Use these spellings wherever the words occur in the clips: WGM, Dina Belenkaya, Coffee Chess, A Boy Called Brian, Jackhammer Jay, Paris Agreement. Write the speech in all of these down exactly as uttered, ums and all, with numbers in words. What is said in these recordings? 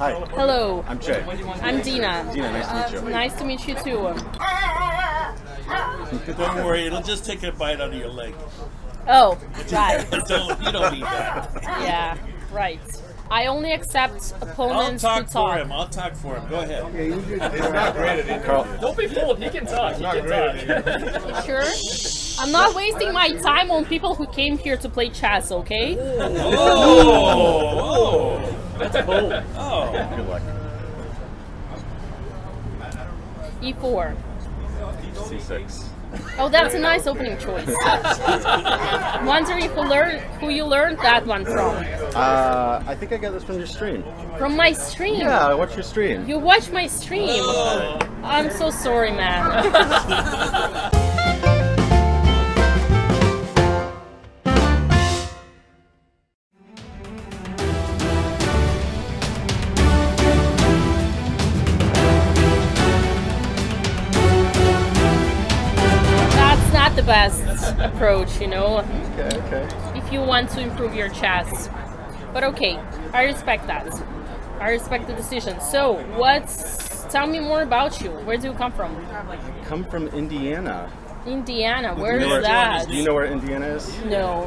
Hi. Hello. I'm Jay. I'm Dina. Dina, nice uh, to meet you. Nice to meet you too. Don't worry, it'll just take a bite out of your leg. Oh, right. don't, you don't need that. Yeah, right. I only accept opponents I'll talk who talk. for him. I'll talk for him. Go ahead. Okay, you do that. It's not great at Carl. Don't be fooled. He can talk. He can talk. You sure? I'm not wasting my time on people who came here to play chess, okay? Oh! oh. That's bold. Oh. Good luck. E four. C six. Oh, that's a nice opening choice. Wondering if you learn, who you learned that one from. Uh, I think I got this from your stream. From my stream? Yeah, I watched your stream. You watched my stream? Oh. I'm so sorry, man. Best approach, you know, okay, okay. if you want to improve your chess. But okay, I respect that. I respect the decision. So, what's, tell me more about you. Where do you come from? I come from Indiana. Indiana, where is where, that? Do you know where Indiana is? No.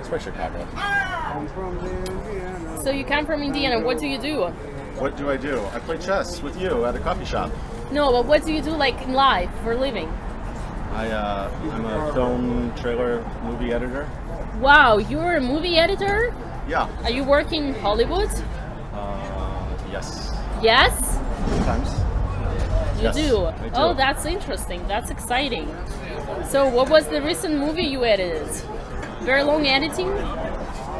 It's by Chicago. I'm from Indiana. So you come from Indiana, what do you do? What do I do? I play chess with you at a coffee shop. No, but what do you do like in life, for a living? I, uh, I'm a film, trailer, movie editor. Wow, you're a movie editor? Yeah. Are you working in Hollywood? Uh, yes. Yes? Sometimes. You yes, do? I do? Oh, that's interesting. That's exciting. So what was the recent movie you edited? Very long editing?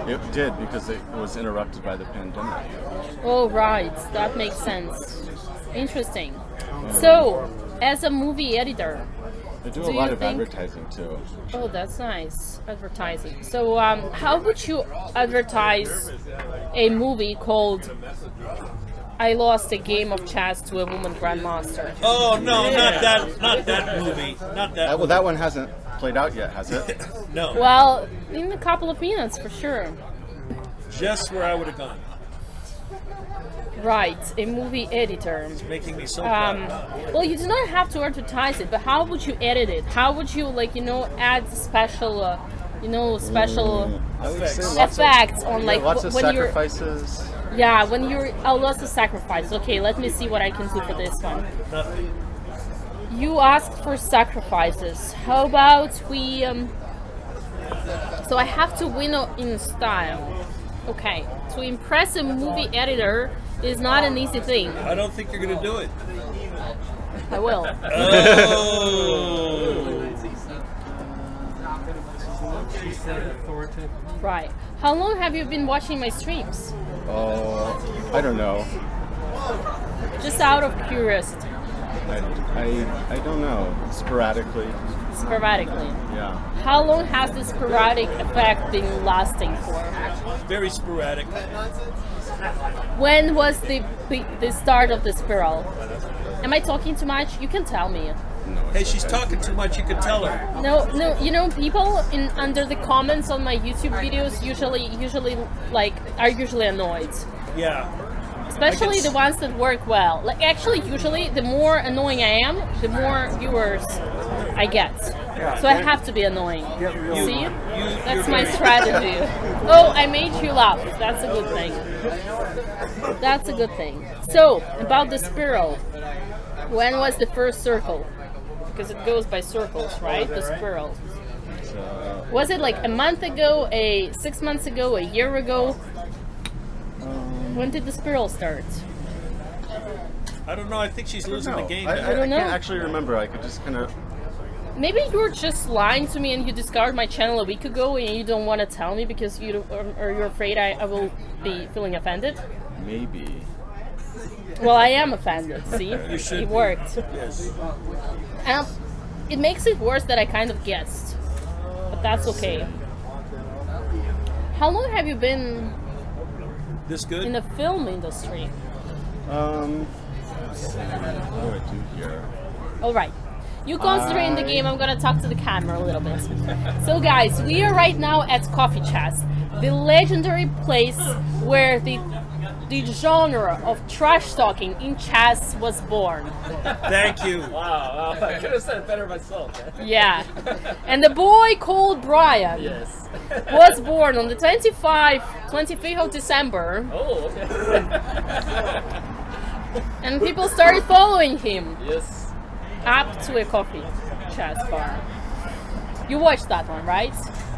It did, because it was interrupted by the pandemic. Oh, right. That makes sense. Interesting. Um, so, as a movie editor, I do, do a lot of think... advertising too. Oh, that's nice. Advertising. So, um, how would you advertise a movie called I Lost a Game of Chess to a Woman Grandmaster? Oh, no, yeah. not that not that movie. Not that uh, Well, that one hasn't played out yet, has it? No. Well, in a couple of minutes, for sure. Just where I would have gone. Right, a movie editor. It's making me so um, proud. Well, you do not have to advertise it, but how would you edit it? How would you, like, you know, add special, uh, you know, special mm, effects, effects of, on, like, yeah, lots of when sacrifices. You're, yeah, when you're oh, lots of sacrifices. Okay, let me see what I can do for this one. Nothing. You asked for sacrifices. How about we? Um, so I have to win in style. Okay, to impress a movie editor is not an easy thing. I don't think you're going to do it. I will. Oh. Right. How long have you been watching my streams? Oh, uh, I don't know. Just out of curiosity. I, I, I don't know. Sporadically. Sporadically. Yeah. How long has this sporadic effect been lasting for? Very sporadic. When was the the start of the spiral? Am I talking too much? You can tell me. Hey, she's talking too much. You can tell her. No, no. You know, people in under the comments on my YouTube videos usually usually like are usually annoyed. Yeah. Especially the ones that work well. Like actually, usually the more annoying I am, the more viewers I get. So I have to be annoying. You, See? You, That's my strategy. Oh, I made you laugh. That's a good thing. That's a good thing. So, about the spiral. When was the first circle? Because it goes by circles, right? The spiral. Was it like a month ago, a six months ago, a year ago? When did the spiral start? I don't know. I think she's losing the game. I, I, I don't know. I can't actually remember. I could just kind of... Maybe you're just lying to me and you discovered my channel a week ago and you don't want to tell me because you don't, or, or you're afraid I, I will be feeling offended? Maybe. Well, I am offended, see? You should. It worked. Yes. And it makes it worse that I kind of guessed. But that's okay. How long have you been... This good? In the film industry. Um, let's see. What do I do here? All right. You concentrate in the game, I'm gonna talk to the camera a little bit. So guys, we are right now at Coffee Chess, the legendary place where the the genre of trash talking in chess was born. Thank you. Wow, wow, I could have said it better myself. Yeah. And A Boy Called Brian yes. was born on the twenty-fifth of December. Oh, okay. And people started following him. Yes. Up to a coffee chess bar. You watched that one, right?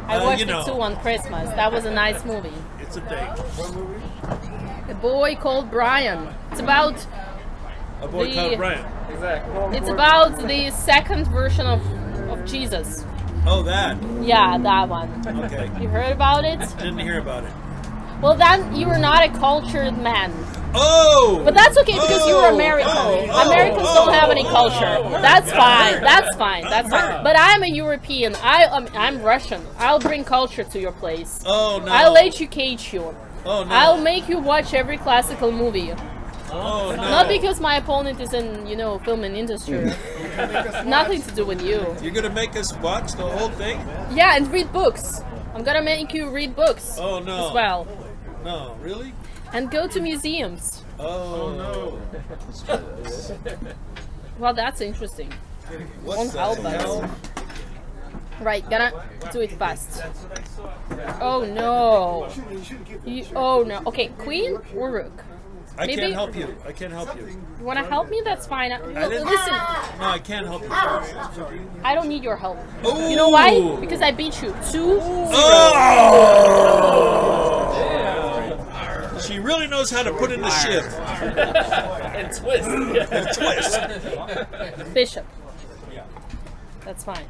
I uh, watched you know. it too on Christmas. That was a nice movie. It's a big what movie? A Boy Called Brian. It's about A Boy the, Called Brian. Exactly. It's about the second version of of Jesus. Oh, that. Yeah, that one. Okay. You heard about it? Didn't hear about it. Well, then you were not a cultured man. Oh! But that's okay because oh, you were American. Oh, oh, Americans oh, don't have any culture. Oh, that's fine. That's fine. That's fine. But I'm a European. I am, I'm Russian. I'll bring culture to your place. Oh no! I'll educate you. Oh no! I'll make you watch every classical movie. Oh, no. Not because my opponent is in, you know, film and industry. Nothing to do with you. You're gonna make us watch the whole thing? Yeah, and read books. I'm gonna make you read books. Oh no! As well. No, really? And go to museums. Oh, oh no. Well, that's interesting. What's that hell? Right, gonna do it fast. Oh no. You, oh no. Okay, queen or rook? I Maybe? can't help you. I can't help you. You wanna help me? That's fine. I, I listen. No, I can't help you. I don't need your help. Ooh. You know why? Because I beat you. Two. She really knows how to put in the shift. And twist. And twist. Bishop. That's fine.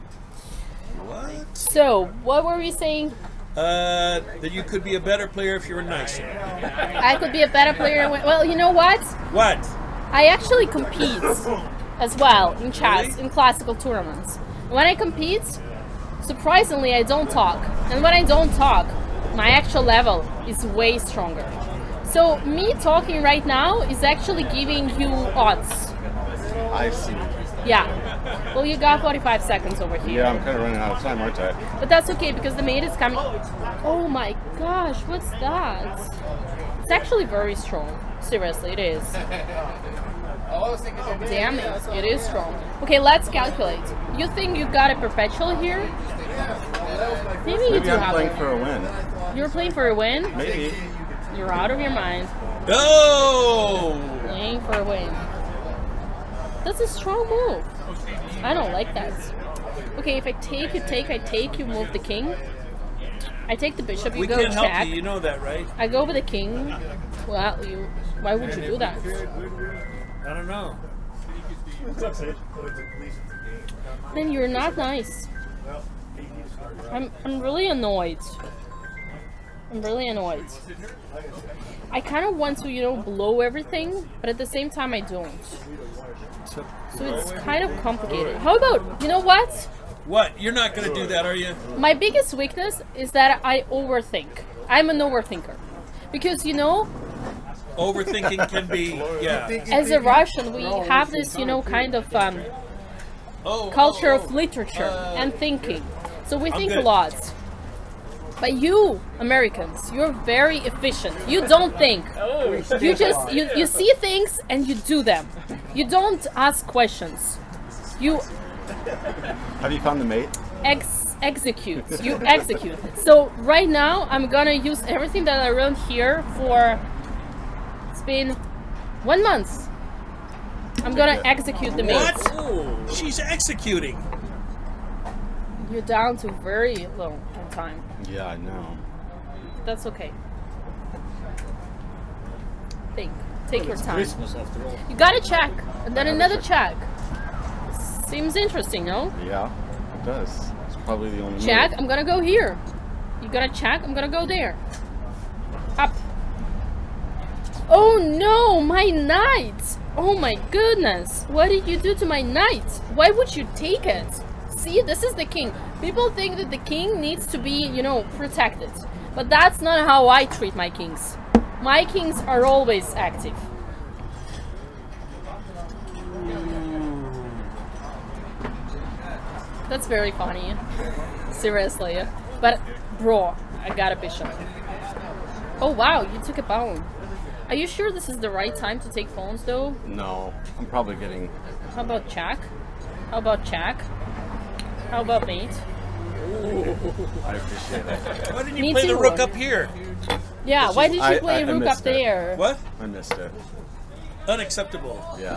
What? So, what were we saying? Uh, that you could be a better player if you were nicer. I could be a better player. Well, you know what? What? I actually compete as well in chess, really? in classical tournaments. When I compete, surprisingly, I don't talk. And when I don't talk, my actual level is way stronger. So me talking right now is actually giving you odds. I see. Yeah. Well, you got forty-five seconds over here. Yeah, I'm kind of running out of time, aren't I? But that's okay because the mate is coming. Oh my gosh, what's that? It's actually very strong. Seriously, it is. Damn it, it is strong. Okay, let's calculate. You think you got a perpetual here? Maybe, Maybe you do I'm have playing it. for a win. You're playing for a win? Maybe. You're out of your mind. No! Playing for a win. That's a strong move. I don't like that. Okay, if I take, you take, I take, you move the king. I take the bishop, you we go check. We can't help you, you know that, right? I go with the king. Well, you, why would you do that? I don't know. Then you're not nice. I'm, I'm really annoyed. I'm really annoyed. I kind of want to, you know, blow everything, but at the same time I don't. So it's kind of complicated. How about, you know what? What? You're not going to do that, are you? My biggest weakness is that I overthink. I'm an overthinker. Because, you know... Overthinking can be, yeah. As a Russian, we have this, you know, kind of um, culture of literature and thinking. So we think a lot. But you Americans, you're very efficient. You don't think. You just you, you see things and you do them. You don't ask questions. You have you found the mate? Ex execute. You execute. So right now I'm gonna use everything that I learned here for it's been one month. I'm gonna execute the mate. What? Ooh, she's executing. You're down to very low on time. Yeah, I know. That's okay. Think. Take well, your time. Christmas after all. You gotta check. And then another check. check. Seems interesting, no? Yeah, it does. It's probably the only Check, move. I'm gonna go here. You gotta check, I'm gonna go there. Up. Oh no, my knight! Oh my goodness! What did you do to my knight? Why would you take it? See, this is the king. People think that the king needs to be, you know, protected. But that's not how I treat my kings. My kings are always active. That's very funny. Seriously. But, bro, I got a bishop. Oh, wow, you took a pawn. Are you sure this is the right time to take phones, though? No, I'm probably getting... How about Jack? How about Jack? How about mate? Ooh. I appreciate that. Why didn't you Me play too. the rook up here? Yeah, this why is, did you I, play I, rook I up it. there? What? I missed it. Unacceptable. Yeah.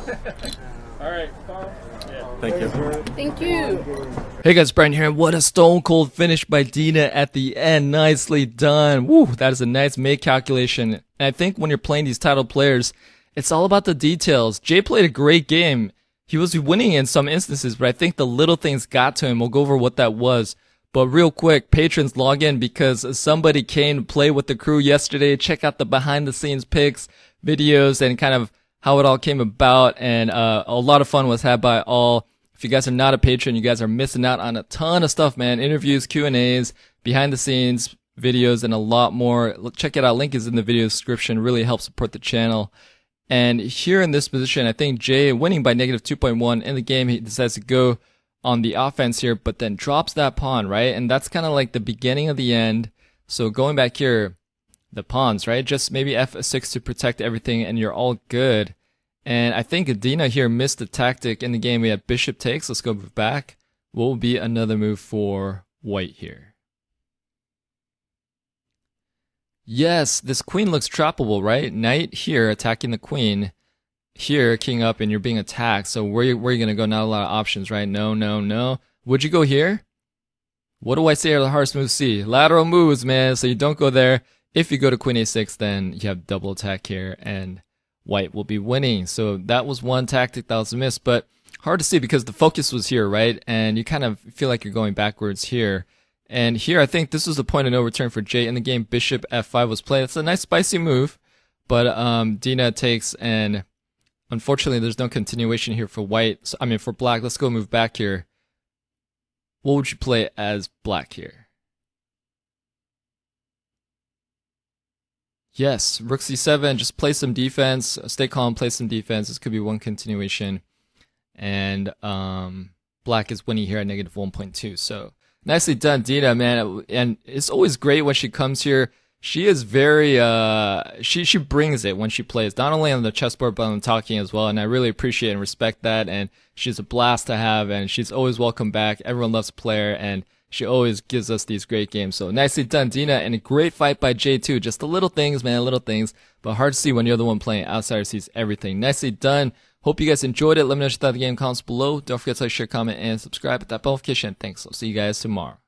All right, Carl. Yeah. Thank you. Thank you. Hey guys, Brian here, and what a stone cold finish by Dina at the end. Nicely done. Woo, that is a nice mate calculation. And I think when you're playing these title players, it's all about the details. Jay played a great game. He was winning in some instances, but I think the little things got to him. We'll go over what that was. But real quick, patrons, log in because somebody came to play with the crew yesterday. Check out the behind the scenes pics, videos, and kind of how it all came about, and uh, a lot of fun was had by all. If you guys are not a patron, you guys are missing out on a ton of stuff, man. Interviews, Q and A's, behind the scenes videos, and a lot more. Check it out. Link is in the video description. Really helps support the channel. And here in this position, I think Jay, winning by negative two point one in the game, he decides to go on the offense here, but then drops that pawn, right? And that's kind of like the beginning of the end. So going back here, the pawns, right? Just maybe F six to protect everything, and you're all good. And I think Dina here missed the tactic in the game. We had bishop takes. Let's go back. What will be another move for white here? Yes, this queen looks trappable, right? Knight here attacking the queen. Here, king up, and you're being attacked. So where are you, where are you going to go? Not a lot of options, right? No, no, no. Would you go here? What do I say are the hardest moves C? Lateral moves, man, so you don't go there. If you go to queen a six, then you have double attack here, and white will be winning. So that was one tactic that was missed, but hard to see because the focus was here, right? And you kind of feel like you're going backwards here. And here, I think this was the point of no return for Jay in the game. Bishop f five was played. It's a nice spicy move, but um, Dina takes, and unfortunately, there's no continuation here for white. So, I mean, for black. Let's go move back here. What would you play as black here? Yes, rook c seven, just play some defense, stay calm, play some defense. This could be one continuation. And um, black is winning here at negative one point two. So nicely done, Dina, man. And it's always great when she comes here. She is very, uh, she, she brings it when she plays, not only on the chessboard, but on the talking as well. And I really appreciate and respect that. And she's a blast to have, and she's always welcome back. Everyone loves player, and she always gives us these great games. So nicely done, Dina, and a great fight by Jay too. Just the little things, man, little things. But hard to see when you're the one playing. Outsider sees everything. Nicely done. Hope you guys enjoyed it. Let me know what you thought of the game in the comments below. Don't forget to like, share, comment, and subscribe. Hit that bell notification. Thanks. I'll see you guys tomorrow.